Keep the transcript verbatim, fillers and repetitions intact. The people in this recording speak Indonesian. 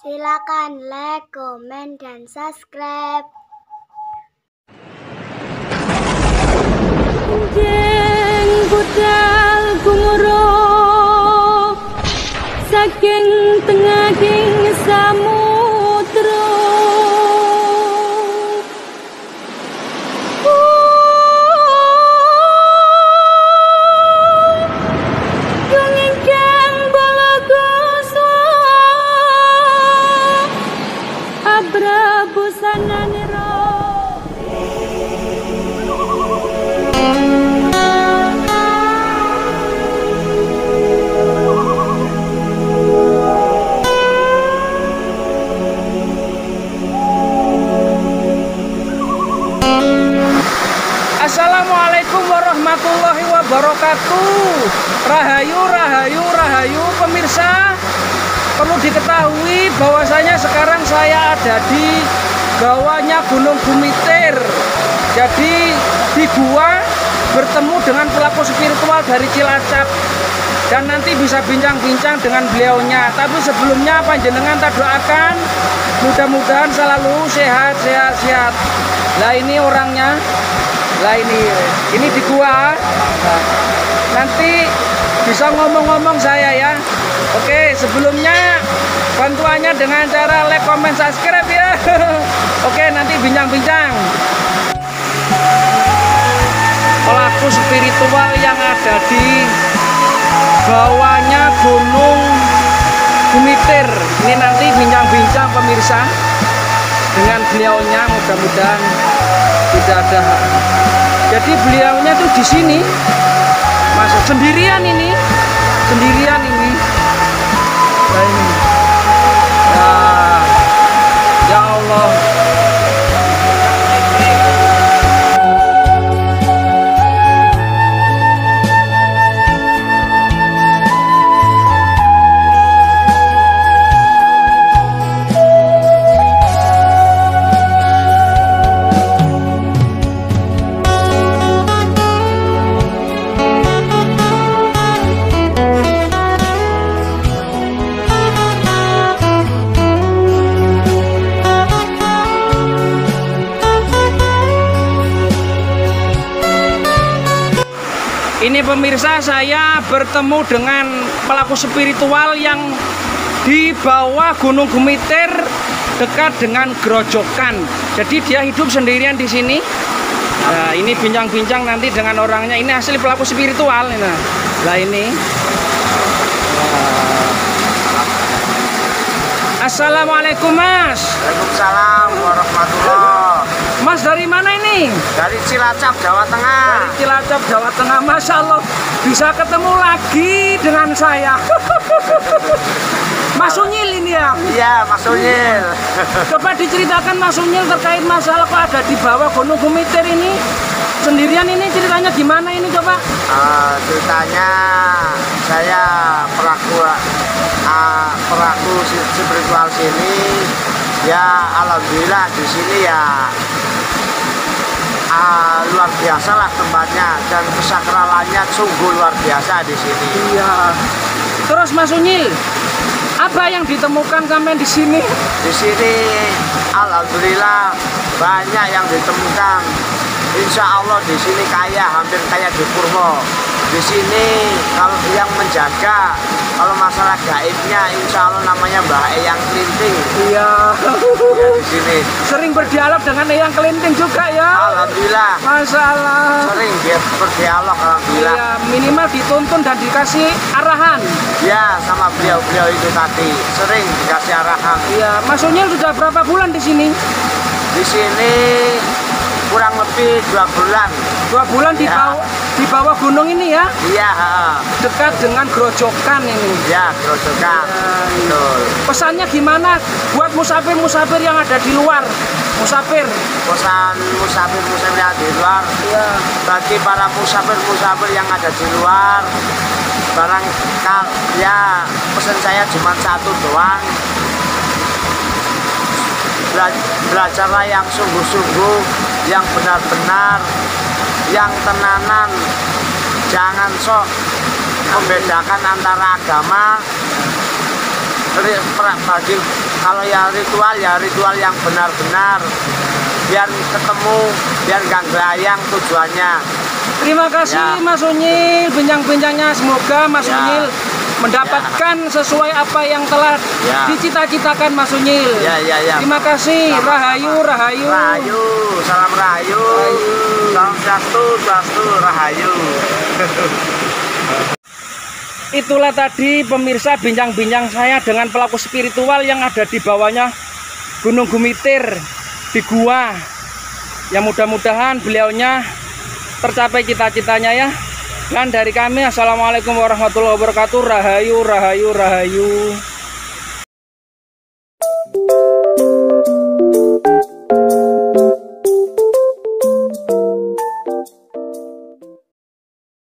Silakan like, komen, dan subscribe. Jeng budal gumuruh saking tengahing samudra. Assalamualaikum warahmatullahi wabarakatuh. Rahayu, rahayu, rahayu. Pemirsa, perlu diketahui bahwasanya sekarang saya ada di bawahnya Gunung Gumitir. Jadi di gua bertemu dengan pelaku spiritual dari Cilacap, dan nanti bisa bincang-bincang dengan beliaunya. Tapi sebelumnya panjenengan tak doakan mudah-mudahan selalu sehat, sehat, sehat. Nah ini orangnya. Lah ini, ini di gua. Nah, nanti bisa ngomong-ngomong saya ya. Oke, sebelumnya bantuannya dengan cara like, comment, subscribe ya. Oke, nanti bincang-bincang. Pelaku spiritual yang ada di bawahnya Gunung Gumitir. Ini nanti bincang-bincang pemirsa dengan beliaunya, mudah-mudahan tidak ada. Jadi beliaunya tuh di sini masuk sendirian ini, sendirian ini. Nah ini, nah, ya Allah. Ini pemirsa, saya bertemu dengan pelaku spiritual yang di bawah Gunung Gumitir dekat dengan Grojokan. Jadi dia hidup sendirian di sini. Nah, ini bincang-bincang nanti dengan orangnya. Ini asli pelaku spiritual. Nah, lah ini. Assalamualaikum Mas. Waalaikumsalam warahmatullahi. Mas dari mana ini? Dari Cilacap, Jawa Tengah. Dari Cilacap, Jawa Tengah. Masya Allah, bisa ketemu lagi dengan saya. Mas Unyil ini ya? Iya, Mas Unyil. Coba diceritakan Mas Unyil terkait masalah kok ada di bawah Gunung Gumitir ini. Sendirian ini ceritanya gimana ini coba? Uh, ceritanya saya pelaku, uh, pelaku spiritual sini. Ya alhamdulillah di sini ya uh, luar biasa lah tempatnya, dan kesakralannya sungguh luar biasa di sini. Iya. Terus Mas Unyil, apa yang ditemukan sampai di sini? Di sini alhamdulillah banyak yang ditemukan. Insya Allah di sini kaya, hampir kaya di Purwo. Di sini kalau yang menjaga, kalau masalah gaibnya, insya Allah namanya Mbak Eyang Kelinting. Iya. Ya, di sini. Sering berdialog dengan Eyang Kelinting juga ya. Alhamdulillah. Masalah. Sering dia berdialog, alhamdulillah. Iya, minimal dituntun dan dikasih arahan. Ya, sama beliau-beliau itu tadi sering dikasih arahan. Iya, Mas Unyil sudah berapa bulan di sini? Di sini kurang lebih dua bulan. Dua bulan ya. Di bawah di bawah gunung ini ya? Iya. Dekat dengan Grojokan ini. Iya, Grojokan. Ya, betul. Pesannya gimana buat musafir-musafir yang ada di luar? Musafir. Pesan musafir-musafir yang di luar. Iya. Bagi para musafir-musafir yang ada di luar, barang ya pesan saya cuma satu doang. Belajarlah yang sungguh-sungguh, yang benar-benar, yang tenanan. Jangan sok membedakan antara agama. Bagi Kalau yang ritual, ya ritual yang benar-benar, biar ketemu, biar gak gelayang tujuannya. Terima kasih ya, Mas Unyil, bincang-bincangnya. Semoga Mas ya, Unyil mendapatkan ya, sesuai apa yang telah ya, dicita-citakan Mas Unyil. Ya, ya, ya. Terima kasih. Sama, Rahayu, sama. Rahayu, Rahayu. Salam Rahayu. Rahayu. Salam satu, satu Rahayu. Itulah tadi pemirsa bincang-bincang saya dengan pelaku spiritual yang ada di bawahnya Gunung Gumitir di gua. Ya mudah-mudahan beliaunya tercapai cita-citanya ya. Dan dari kami, assalamualaikum warahmatullahi wabarakatuh. Rahayu, rahayu, rahayu.